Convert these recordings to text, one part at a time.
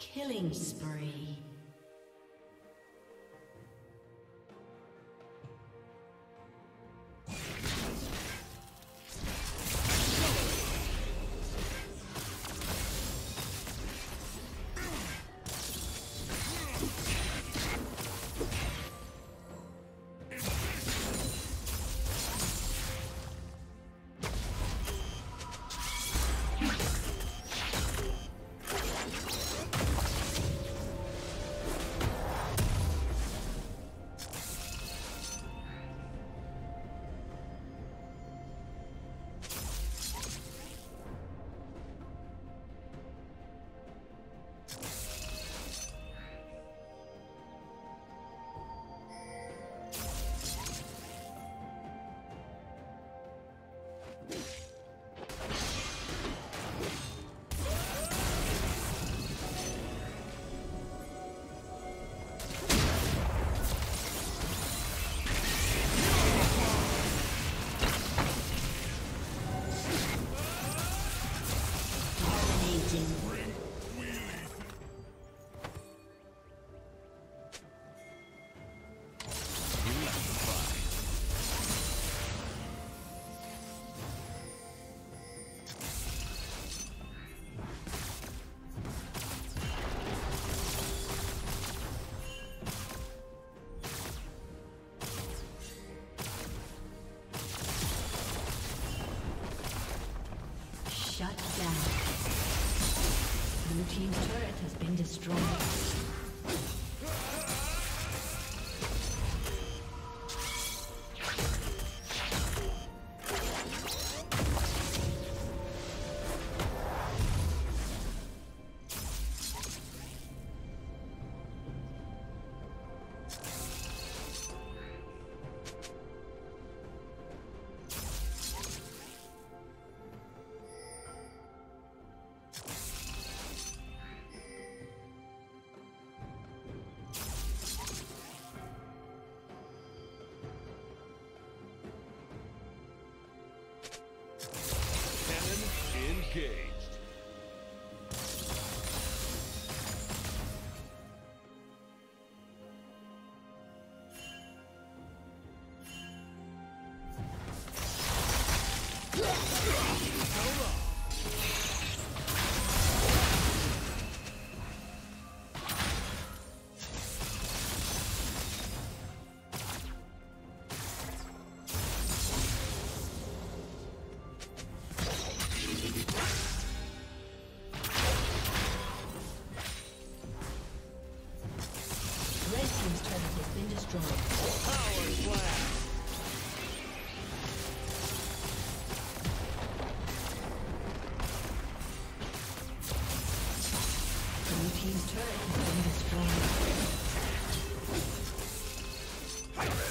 Killing spree. Shut down. Blue team's turret has been destroyed. His turret has been destroyed.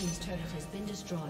team's turret has been destroyed.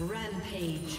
Rampage.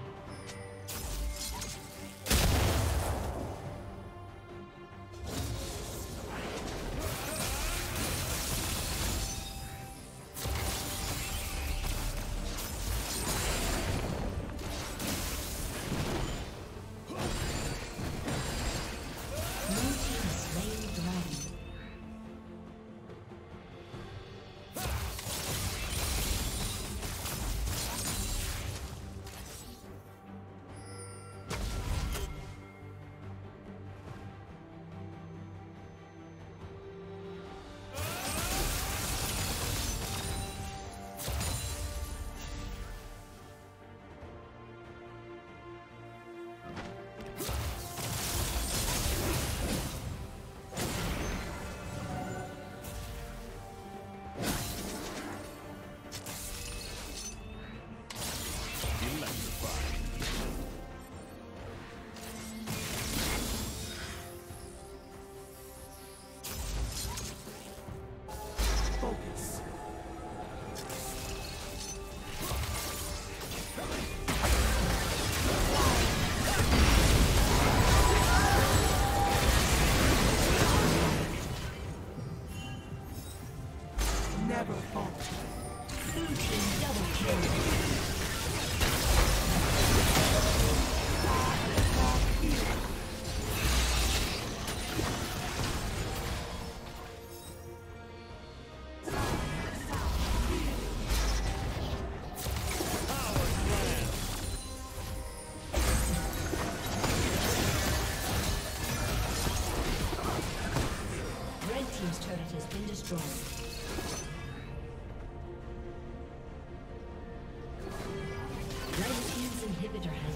team's turret has been destroyed.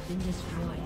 Been destroyed.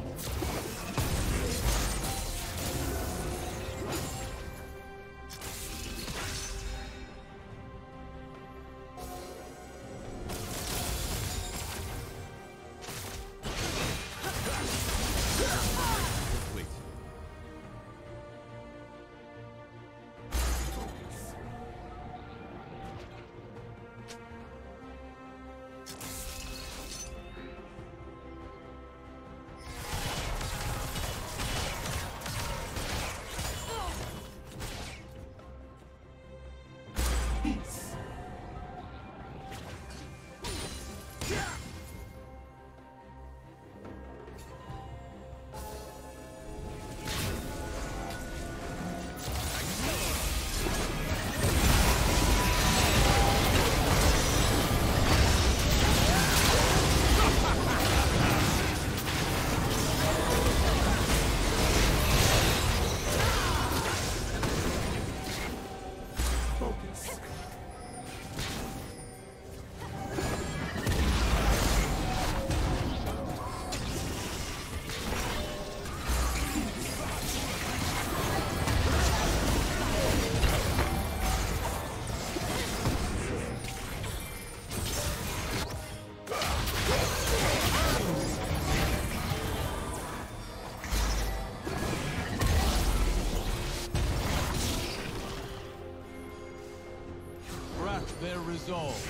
Their resolve.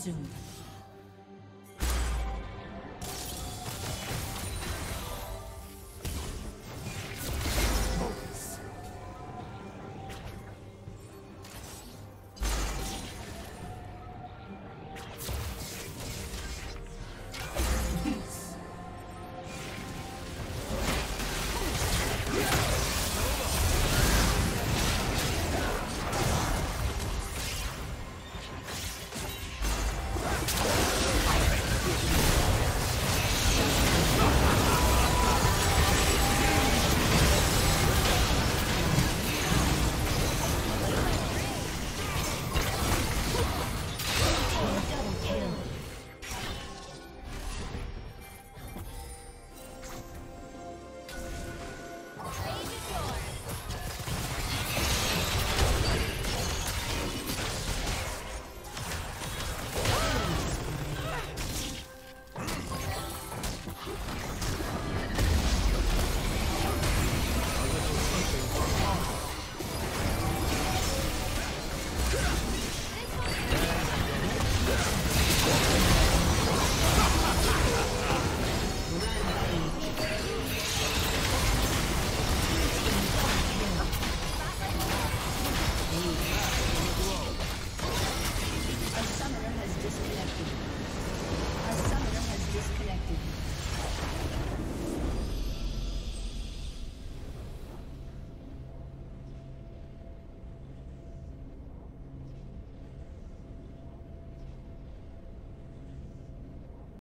Soon.